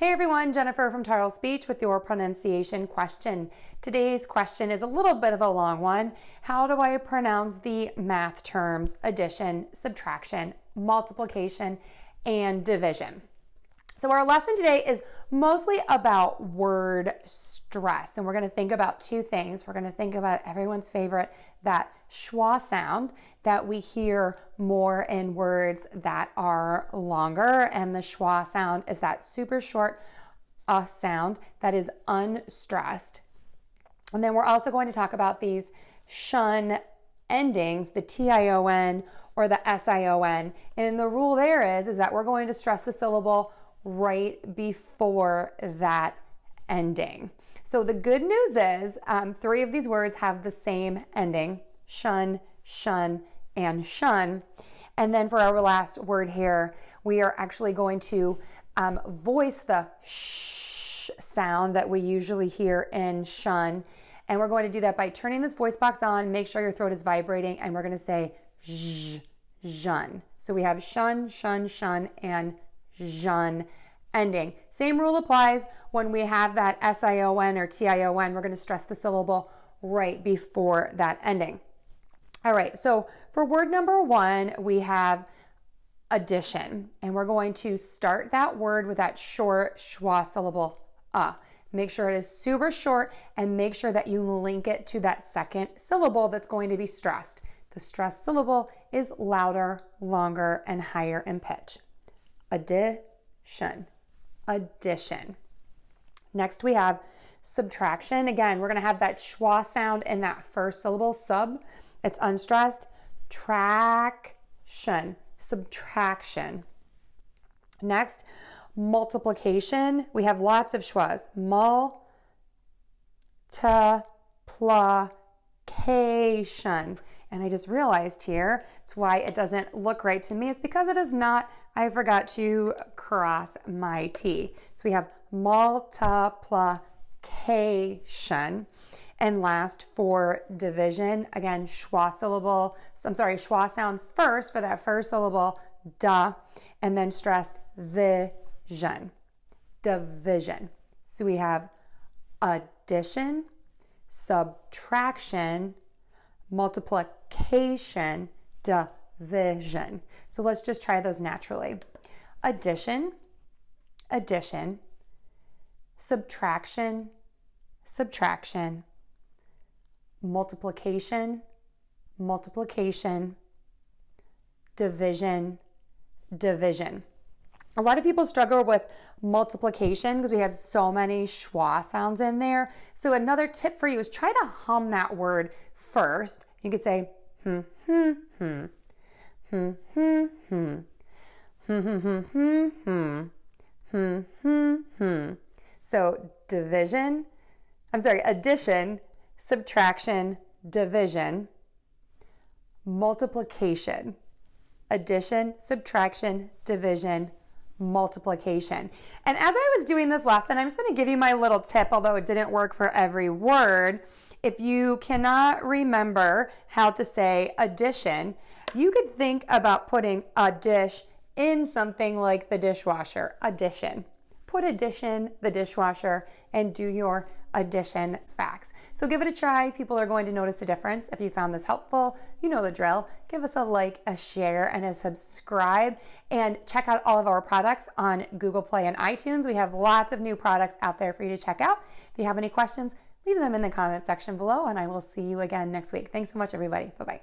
Hey everyone, Jennifer from Tarle Speech with your pronunciation question. Today's question is a little bit of a long one. How do I pronounce the math terms addition, subtraction, multiplication, and division? So our lesson today is mostly about word stress, and we're going to think about two things. We're going to think about everyone's favorite, that schwa sound that we hear more in words that are longer, and the schwa sound is that super short sound that is unstressed. And then we're also going to talk about these shun endings, the tion or the sion, and the rule there is that we're going to stress the syllable right before that ending. So the good news is three of these words have the same ending: shun, shun, and shun. And then for our last word here, we are actually going to voice the sh sound that we usually hear in shun. And we're going to do that by turning this voice box on, make sure your throat is vibrating, and we're going to say zh, zhun. So we have shun, shun, shun, and zhun ending. Same rule applies when we have that sion or tion. We're going to stress the syllable right before that ending. All right, so for word number one, we have addition, and we're going to start that word with that short schwa syllable Make sure it is super short, and make sure that you link it to that second syllable that's going to be stressed. The stressed syllable is louder, longer, and higher in pitch. Addition, addition. Next we have subtraction. Again, we're gonna have that schwa sound in that first syllable, sub, it's unstressed. Traction, subtraction. Next, multiplication. We have lots of schwas. Multiplication. And I just realized here, it's why it doesn't look right to me. It's because it is not, I forgot to cross my T. So we have multiplication. And last for division, again, schwa syllable, schwa sound first for that first syllable, da, and then stressed vision, division. So we have addition, subtraction, multiplication, division. So let's just try those naturally. Addition, addition, subtraction, subtraction, multiplication, multiplication, division, division. A lot of people struggle with multiplication because we have so many schwa sounds in there. So another tip for you is try to hum that word first. You could say, So addition, subtraction, division, multiplication, addition, subtraction, division, multiplication. And as I was doing this lesson, I'm just going to give you my little tip, although it didn't work for every word. If you cannot remember how to say addition, you could think about putting a dish in something like the dishwasher, addition. Put addition, the dishwasher, and do your addition facts. So give it a try. People are going to notice the difference. If you found this helpful, you know the drill. Give us a like, a share, and a subscribe. And check out all of our products on Google Play and iTunes. We have lots of new products out there for you to check out. If you have any questions, leave them in the comment section below, and I will see you again next week. Thanks so much, everybody. Bye-bye.